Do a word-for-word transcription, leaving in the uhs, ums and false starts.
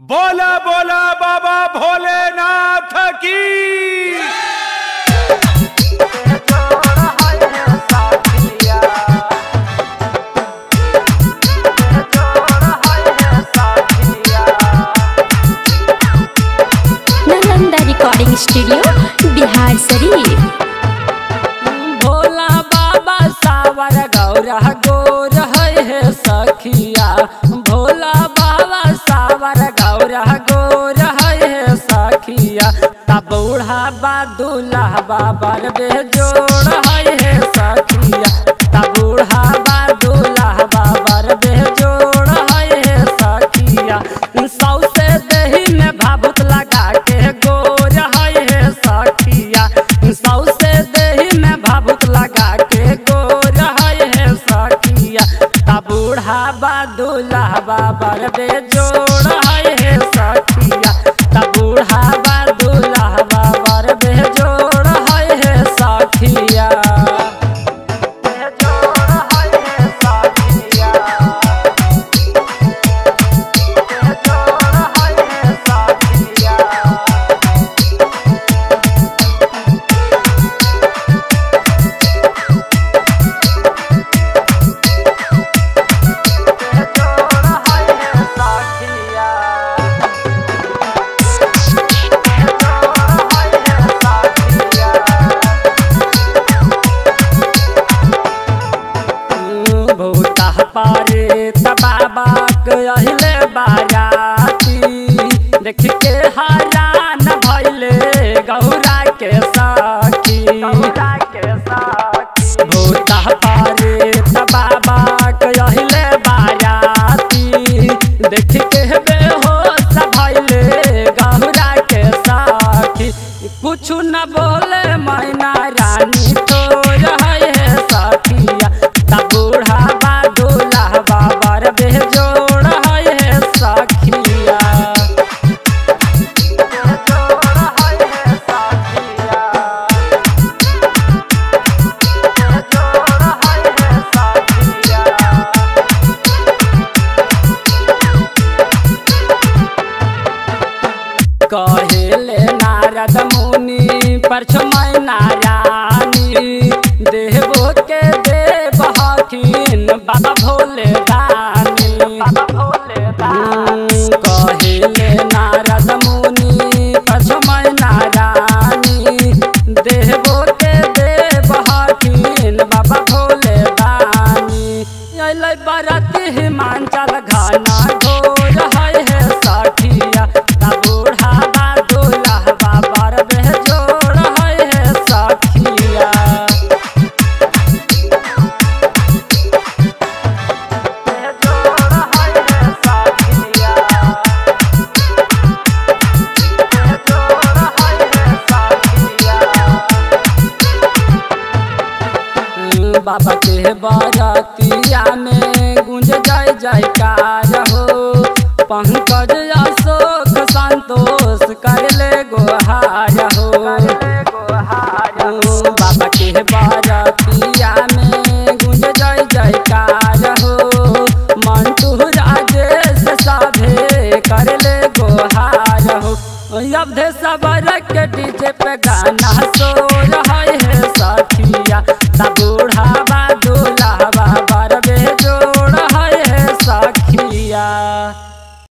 बोला बोला बाबा भोलेनाथ की। Nalanda recording studio Bihar Sharif. भोला बाबा सावर गौरा गोर है सखिया। भोला बाबा सावर गौरा गोर है सखिया। तब बूढ़ा बादुला बाबा बेजोड़ है सखिया। तब बूढ़ा बादुला बाबा बेजोड़ है सखिया। सौ से दही में भाभुत लगा के गोर है सखिया। सौ से दही में भाभुत लगा के गोर है सखिया। तब बूढ़ा बादुला बाबा बेजोड़ है सखिया। तब बूढ़ा बादुला बाबा बेजोड़ है सखिया। देख के हैरान भइले गौरा के साखी। भूत पारे बाबा कहले बाराती। देख के बेहोश भइले गौरा के साखी। कुछ न बोले मैना रानी तो है साखिया। तब बूढ़ा बादुला बाबा बेजोड़ है साखिया। कहले नारद मुनि परछमय नारायणी। देवो के देव हखिन बाबा भोले दानी। कहले नारद मुनि परछमय नारायणी। देवो के देव हखिन बाबा भोले दानी। अल बरत हिमांचल घना घोर है सखिया। बाबा के बरतिया में गूंज जय जयकार हो। पंकज अशोक संतोष करले गोहार हो। बाबा के बरतिया में गूंज जय जयकार हो। मंटू राजेश साधे करले गोहार हो। अवधे सबर के डीजे पे गाना सोर है सखिया। तब